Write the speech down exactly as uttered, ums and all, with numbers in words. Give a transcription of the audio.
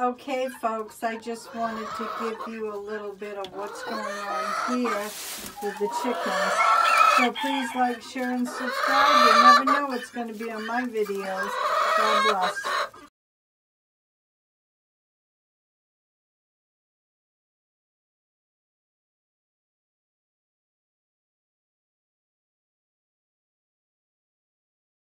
Okay, folks, I just wanted to give you a little bit of what's going on here with the chickens. So please like, share, and subscribe. You never know what's going to be on my videos. God bless.